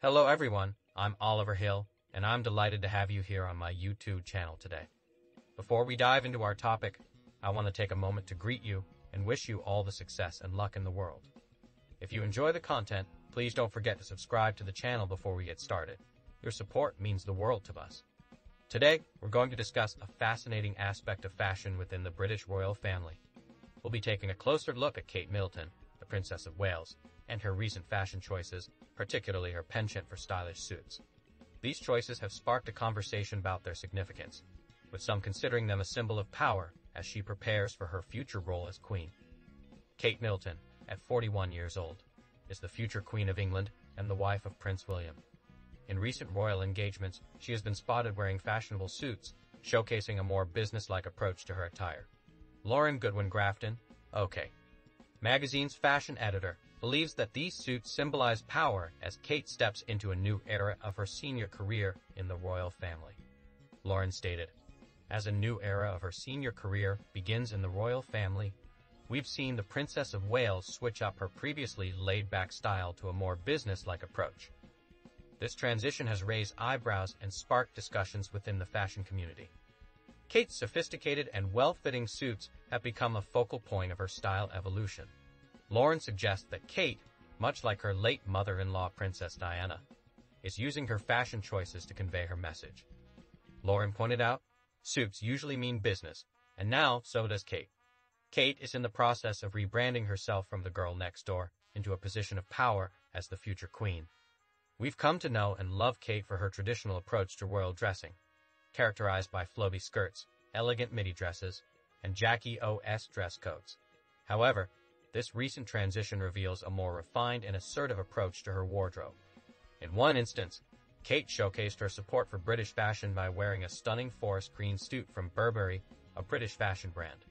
Hello everyone, I'm Oliver Hill, and I'm delighted to have you here on my YouTube channel today. Before we dive into our topic, I want to take a moment to greet you and wish you all the success and luck in the world. If you enjoy the content, please don't forget to subscribe to the channel before we get started. Your support means the world to us. Today, we're going to discuss a fascinating aspect of fashion within the British royal family. We'll be taking a closer look at Kate Middleton, the Princess of Wales, and her recent fashion choices, particularly her penchant for stylish suits. These choices have sparked a conversation about their significance, with some considering them a symbol of power as she prepares for her future role as Queen. Kate Middleton, at 41 years old, is the future Queen of England and the wife of Prince William. In recent royal engagements, she has been spotted wearing fashionable suits, showcasing a more business-like approach to her attire. Lauren Goodwin-Grafton, OK Magazine's fashion editor, believes that these suits symbolize power as Kate steps into a new era of her senior career in the royal family. Lauren stated, "As a new era of her senior career begins in the royal family, we've seen the Princess of Wales switch up her previously laid-back style to a more business-like approach. This transition has raised eyebrows and sparked discussions within the fashion community. Kate's sophisticated and well-fitting suits have become a focal point of her style evolution." Lauren suggests that Kate, much like her late mother-in-law Princess Diana, is using her fashion choices to convey her message. Lauren pointed out, "Suits usually mean business, and now so does Kate. Kate is in the process of rebranding herself from the girl next door into a position of power as the future queen. We've come to know and love Kate for her traditional approach to royal dressing, characterized by flowy skirts, elegant midi dresses, and Jackie O's dress codes. However, this recent transition reveals a more refined and assertive approach to her wardrobe. In one instance, Kate showcased her support for British fashion by wearing a stunning forest green suit from Burberry, a British fashion brand.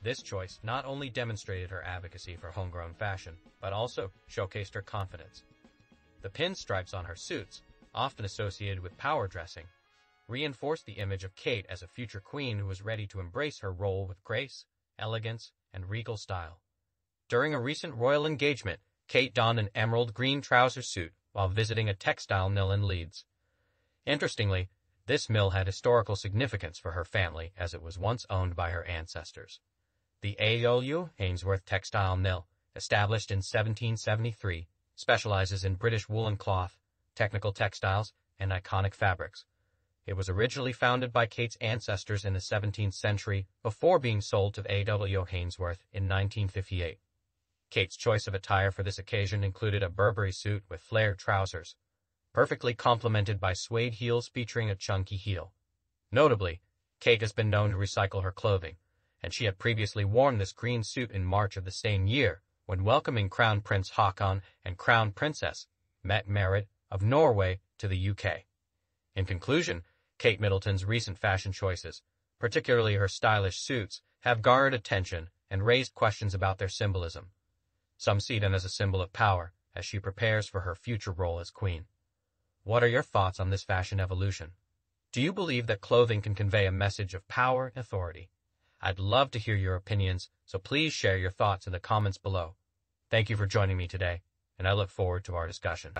This choice not only demonstrated her advocacy for homegrown fashion, but also showcased her confidence. The pinstripes on her suits, often associated with power dressing, reinforced the image of Kate as a future queen who was ready to embrace her role with grace, elegance, and regal style. During a recent royal engagement, Kate donned an emerald green trouser suit while visiting a textile mill in Leeds. Interestingly, this mill had historical significance for her family as it was once owned by her ancestors. The A.W. Hainsworth Textile Mill, established in 1773, specializes in British woolen cloth, technical textiles, and iconic fabrics. It was originally founded by Kate's ancestors in the 17th century before being sold to A.W. Hainsworth in 1958. Kate's choice of attire for this occasion included a Burberry suit with flared trousers, perfectly complemented by suede heels featuring a chunky heel. Notably, Kate has been known to recycle her clothing, and she had previously worn this green suit in March of the same year when welcoming Crown Prince Haakon and Crown Princess Mette-Marit of Norway to the UK. In conclusion, Kate Middleton's recent fashion choices, particularly her stylish suits, have garnered attention and raised questions about their symbolism. Some see them as a symbol of power as she prepares for her future role as queen. What are your thoughts on this fashion evolution? Do you believe that clothing can convey a message of power and authority? I'd love to hear your opinions, so please share your thoughts in the comments below. Thank you for joining me today, and I look forward to our discussion.